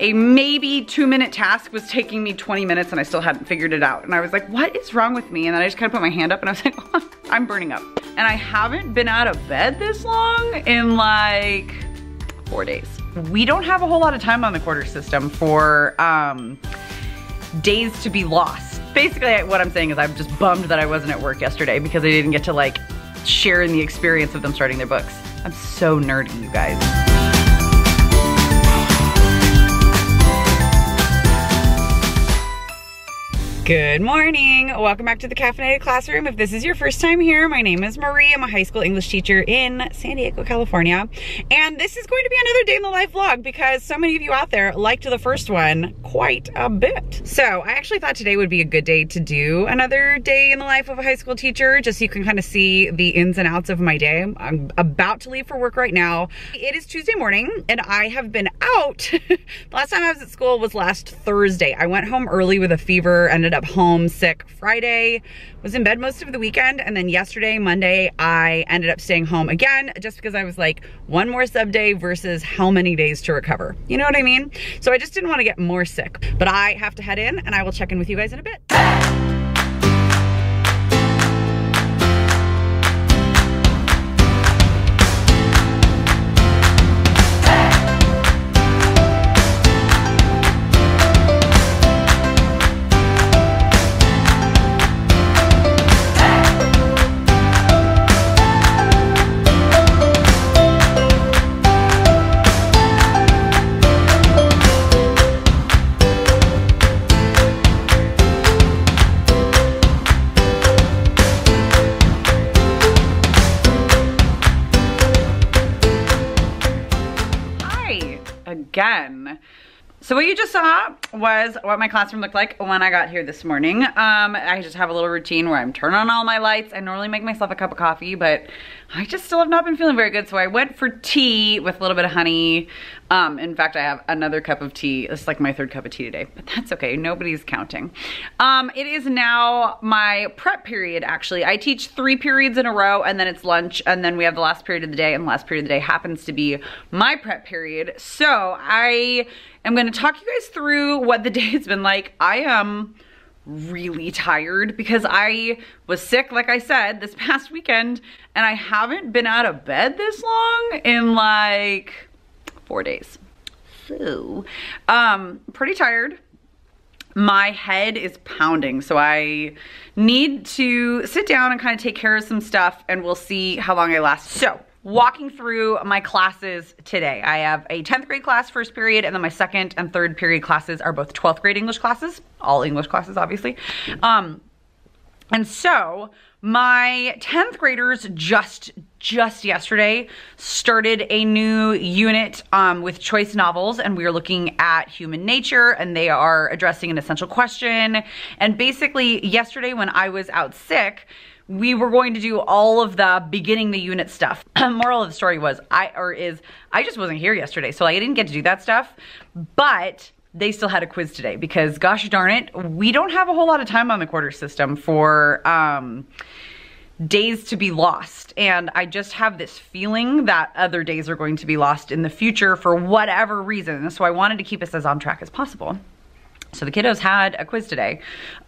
a maybe 2-minute task was taking me 20 minutes and I still hadn't figured it out. And I was like, what is wrong with me? And then I just kind of put my hand up and I was like, oh, I'm burning up. And I haven't been out of bed this long in like 4 days. We don't have a whole lot of time on the quarter system for days to be lost. Basically what I'm saying is I'm just bummed that I wasn't at work yesterday because I didn't get to like share in the experience of them starting their books. I'm so nerdy, you guys. Good morning, welcome back to the Caffeinated Classroom. If this is your first time here, my name is Marie. I'm a high school English teacher in San Diego, California. And this is going to be another day in the life vlog because so many of you out there liked the first one quite a bit. So I actually thought today would be a good day to do another day in the life of a high school teacher, just so you can kind of see the ins and outs of my day. I'm about to leave for work right now. It is Tuesday morning and I have been out. The last time I was at school was last Thursday. I went home early with a fever, ended up home sick Friday, was in bed most of the weekend, and then yesterday, Monday, I ended up staying home again just because I was like, one more sub day versus how many days to recover, you know what I mean? So I just didn't want to get more sick, but I have to head in and I will check in with you guys in a bit. Again. So what you just saw was what my classroom looked like when I got here this morning. I just have a little routine where I'm turning on all my lights. I normally make myself a cup of coffee, but I just still have not been feeling very good. So I went for tea with a little bit of honey. In fact, I have another cup of tea. It's like my third cup of tea today, but that's okay. Nobody's counting. It is now my prep period, actually. I teach 3 periods in a row and then it's lunch. And then we have the last period of the day, and the last period of the day happens to be my prep period. So I'm going to talk you guys through what the day has been like. I am really tired because I was sick, like I said, this past weekend, and I haven't been out of bed this long in like 4 days. So, pretty tired. My head is pounding, so I need to sit down and kind of take care of some stuff, and we'll see how long I last. So, walking through my classes today. I have a 10th grade class, first period, and then my second and third period classes are both 12th grade English classes, all English classes, obviously. And so my 10th graders just yesterday started a new unit with choice novels, and we are looking at human nature, and they are addressing an essential question. And basically yesterday when I was out sick, we were going to do all of the beginning the unit stuff. Moral of the story was, I just wasn't here yesterday, so I didn't get to do that stuff, but they still had a quiz today because gosh darn it, we don't have a whole lot of time on the quarter system for days to be lost. And I just have this feeling that other days are going to be lost in the future for whatever reason. So I wanted to keep us as on track as possible. So the kiddos had a quiz today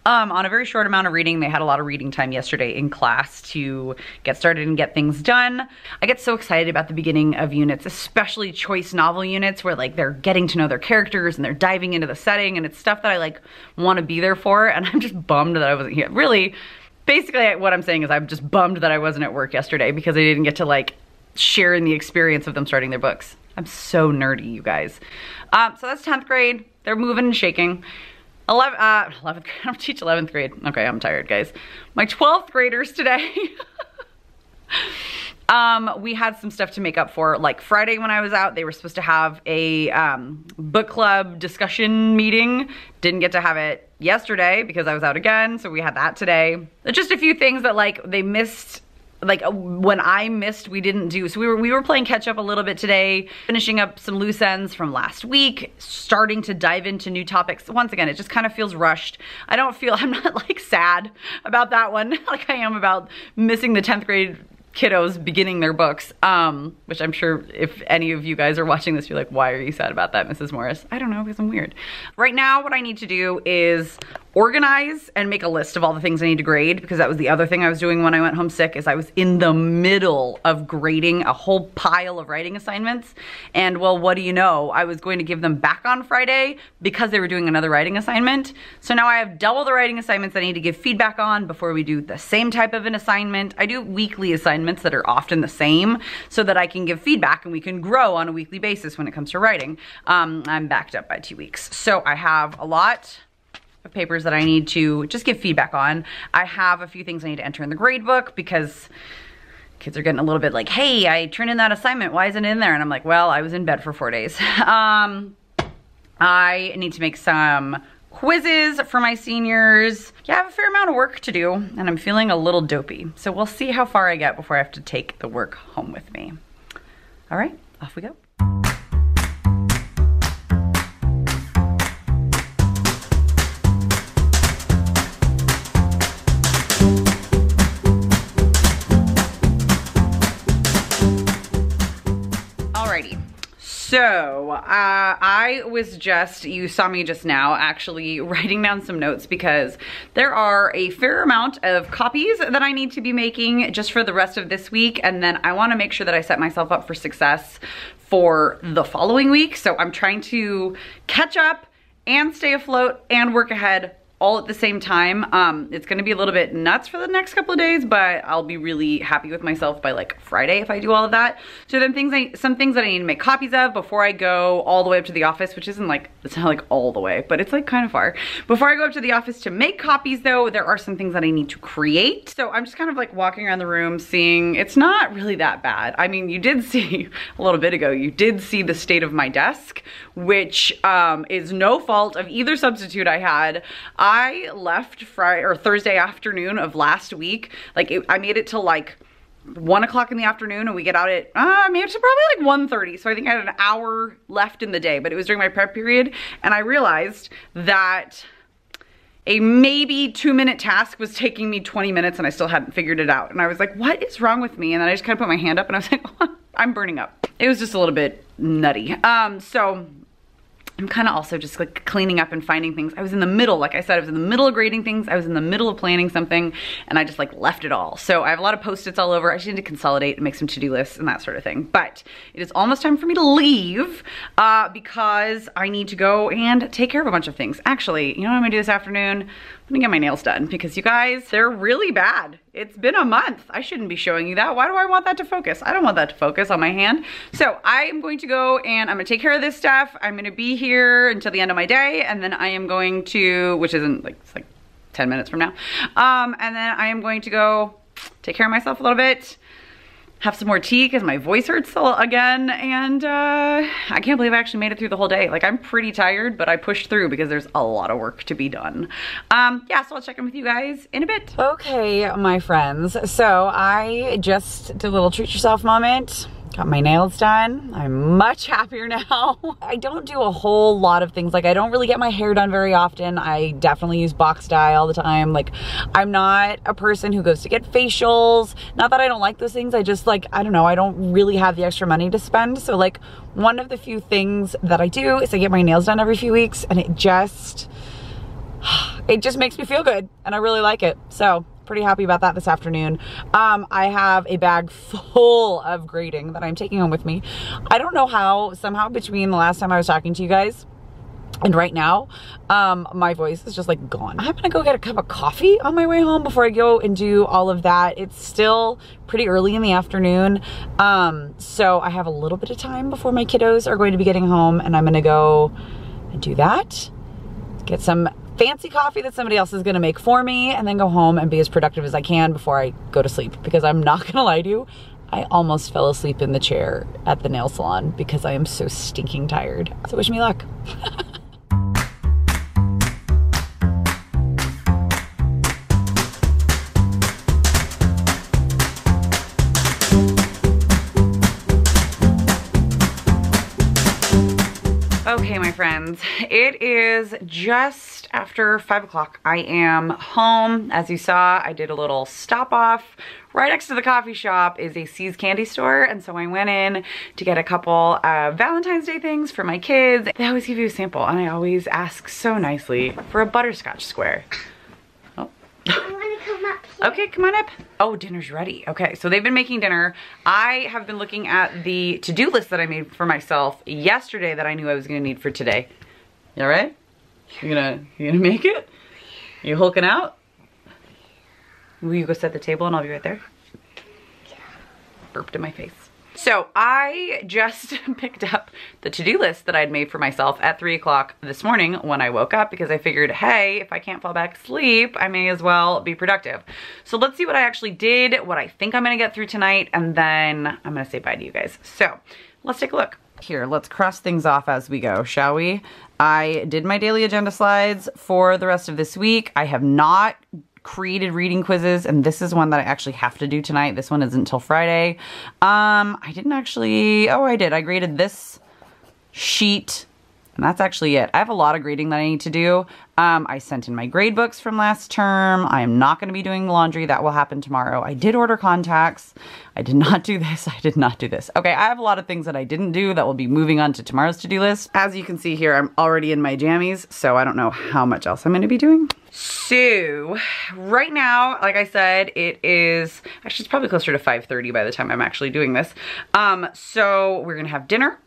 on a very short amount of reading. They had a lot of reading time yesterday in class to get started and get things done. I get so excited about the beginning of units, especially choice novel units where like they're getting to know their characters and they're diving into the setting, and it's stuff that I like want to be there for, and I'm just bummed that I wasn't here. Really, basically what I'm saying is I'm just bummed that I wasn't at work yesterday because I didn't get to like share in the experience of them starting their books. I'm so nerdy, you guys. So that's 10th grade. They're moving and shaking. 11th grade, I don't teach 11th grade. Okay, I'm tired, guys. My 12th graders today. We had some stuff to make up for. Like Friday when I was out, they were supposed to have a book club discussion meeting. Didn't get to have it yesterday because I was out again, so we had that today. Just a few things that like they missed. Like when I missed, we didn't do. So we were playing catch up a little bit today, finishing up some loose ends from last week, starting to dive into new topics. Once again, it just kind of feels rushed. I'm not like sad about that one like I am about missing the 10th grade kiddos beginning their books, which I'm sure if any of you guys are watching this, you're like, why are you sad about that, Mrs. Morris? I don't know, because I'm weird. Right now, what I need to do is organize and make a list of all the things I need to grade, because that was the other thing I was doing when I went homesick, is I was in the middle of grading a whole pile of writing assignments. And well, what do you know? I was going to give them back on Friday because they were doing another writing assignment. So now I have double the writing assignments I need to give feedback on before we do the same type of an assignment. I do weekly assignments that are often the same so that I can give feedback and we can grow on a weekly basis when it comes to writing. I'm backed up by 2 weeks. So I have a lot of papers that I need to just give feedback on. I have a few things I need to enter in the grade book because kids are getting a little bit like, hey, I turned in that assignment, why isn't it in there? And I'm like, well, I was in bed for 4 days. I need to make some quizzes for my seniors. Yeah, I have a fair amount of work to do and I'm feeling a little dopey. So we'll see how far I get before I have to take the work home with me. All right, off we go. So I was just, you saw me just now actually writing down some notes because there are a fair amount of copies that I need to be making just for the rest of this week. And then I want to make sure that I set myself up for success for the following week. So I'm trying to catch up and stay afloat and work ahead all at the same time. It's gonna be a little bit nuts for the next couple of days, but I'll be really happy with myself by like Friday if I do all of that. So then some things that I need to make copies of before I go all the way up to the office, which isn't like, it's not like all the way, but it's like kind of far. Before I go up to the office to make copies though, there are some things that I need to create. So I'm just kind of like walking around the room seeing, it's not really that bad. I mean, you did see a little bit ago, you did see the state of my desk, which is no fault of either substitute I had. I left Friday or Thursday afternoon of last week. Like I made it till like 1 o'clock in the afternoon and we get out at, I made it to probably like 1:30. So I think I had an hour left in the day, but it was during my prep period. And I realized that a maybe 2-minute task was taking me 20 minutes and I still hadn't figured it out. And I was like, what is wrong with me? And then I just kind of put my hand up and I was like, oh, I'm burning up. It was just a little bit nutty. So I'm kind of also just like cleaning up and finding things. I was in the middle, like I said, I was in the middle of grading things. I was in the middle of planning something and I just like left it all. So I have a lot of Post-its all over. I just need to consolidate and make some to-do lists and that sort of thing. But it is almost time for me to leave because I need to go and take care of a bunch of things. Actually, you know what I'm gonna do this afternoon? Let me get my nails done because you guys, they're really bad. It's been a month. I shouldn't be showing you that. Why do I want that to focus? I don't want that to focus on my hand. So I'm going to go and I'm gonna take care of this stuff. I'm gonna be here until the end of my day and then I am going to, which isn't like, it's like 10 minutes from now. And then I am going to go take care of myself a little bit, have some more tea because my voice hurts again. And I can't believe I actually made it through the whole day. Like I'm pretty tired, but I pushed through because there's a lot of work to be done. Yeah, so I'll check in with you guys in a bit. Okay, my friends. So I just did a little treat yourself moment. Got my nails done. I'm much happier now. I don't do a whole lot of things. Like I don't really get my hair done very often. I definitely use box dye all the time. Like I'm not a person who goes to get facials. Not that I don't like those things. I just like, I don't know. I don't really have the extra money to spend. So like one of the few things that I do is I get my nails done every few weeks and it just makes me feel good and I really like it. So pretty happy about that this afternoon. I have a bag full of grading that I'm taking home with me. I don't know how, somehow between the last time I was talking to you guys and right now, my voice is just like gone. I'm gonna go get a cup of coffee on my way home before I go and do all of that. It's still pretty early in the afternoon. So I have a little bit of time before my kiddos are going to be getting home and I'm gonna go and do that, get some fancy coffee that somebody else is gonna make for me and then go home and be as productive as I can before I go to sleep. Because I'm not gonna lie to you, I almost fell asleep in the chair at the nail salon because I am so stinking tired. So wish me luck. friends, it is just after 5 o'clock. I am home. As you saw, I did a little stop off. Right next to the coffee shop is a See's candy store, and so I went in to get a couple Valentine's Day things for my kids. They always give you a sample, and I always ask so nicely for a butterscotch square. Oh. Okay, come on up. Oh, dinner's ready. Okay, so they've been making dinner. I have been looking at the to-do list that I made for myself yesterday that I knew I was gonna need for today. You all right? You gonna make it? You hulking out? Will you go set the table and I'll be right there? Burped in my face. So I just picked up the to-do list that I'd made for myself at 3 o'clock this morning when I woke up, because I figured, hey, if I can't fall back asleep, I may as well be productive. So let's see what I actually did, what I think I'm gonna get through tonight, and then I'm gonna say bye to you guys. So let's take a look. Here, let's cross things off as we go, shall we? I did my daily agenda slides for the rest of this week. I have not created reading quizzes, and this is one that I actually have to do tonight. This one isn't until Friday. I didn't actually, oh, I did. I graded this sheet, and that's actually it. I have a lot of grading that I need to do. I sent in my grade books from last term. I am not going to be doing laundry. That will happen tomorrow. I did order contacts. I did not do this. I did not do this. Okay, I have a lot of things that I didn't do that will be moving on to tomorrow's to-do list. As you can see here, I'm already in my jammies, so I don't know how much else I'm going to be doing. So right now, like I said, it is actually, it's probably closer to 5:30 by the time I'm actually doing this. So we're going to have dinner.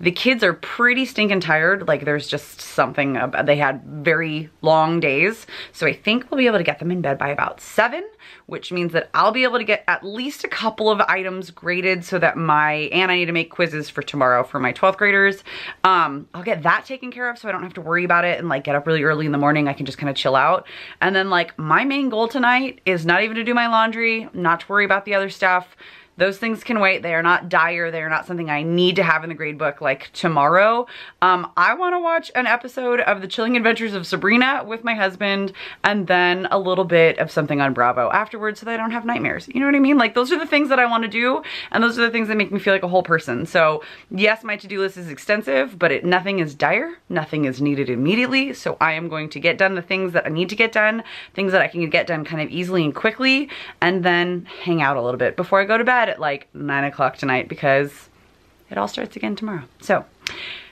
The kids are pretty stinking tired. Like, there's just something about, they had very long days. So I think we'll be able to get them in bed by about 7, which means that I'll be able to get at least a couple of items graded so that and I need to make quizzes for tomorrow for my 12th graders. I'll get that taken care of so I don't have to worry about it and like get up really early in the morning. I can just kind of chill out. And then like my main goal tonight is not even to do my laundry, not to worry about the other stuff. Those things can wait. They are not dire. They are not something I need to have in the grade book like tomorrow. I want to watch an episode of The Chilling Adventures of Sabrina with my husband, and then a little bit of something on Bravo afterwards so that I don't have nightmares. You know what I mean? Like, those are the things that I want to do, and those are the things that make me feel like a whole person. So yes, my to-do list is extensive, but nothing is dire. Nothing is needed immediately. So I am going to get done the things that I need to get done, things that I can get done kind of easily and quickly, and then hang out a little bit before I go to bed at like 9 o'clock tonight, because it all starts again tomorrow. So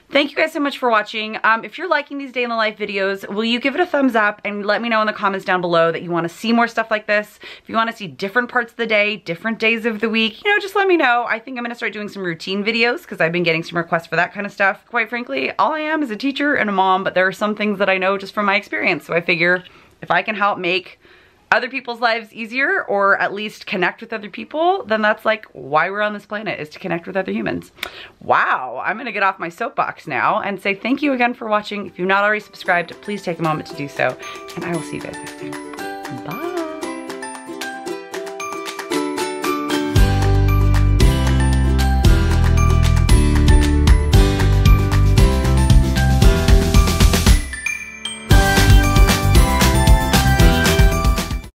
thank you guys so much for watching. If you're liking these day in the life videos, will you give it a thumbs up and let me know in the comments down below that you want to see more stuff like this. If you want to see different parts of the day, different days of the week, you know, just let me know. I think I'm going to start doing some routine videos because I've been getting some requests for that kind of stuff. Quite frankly, all I am is a teacher and a mom, but there are some things that I know just from my experience. So I figure if I can help make other people's lives easier, or at least connect with other people, then that's like why we're on this planet, is to connect with other humans. Wow, I'm gonna get off my soapbox now and say thank you again for watching. If you're not already subscribed, please take a moment to do so, and I will see you guys next time. Bye.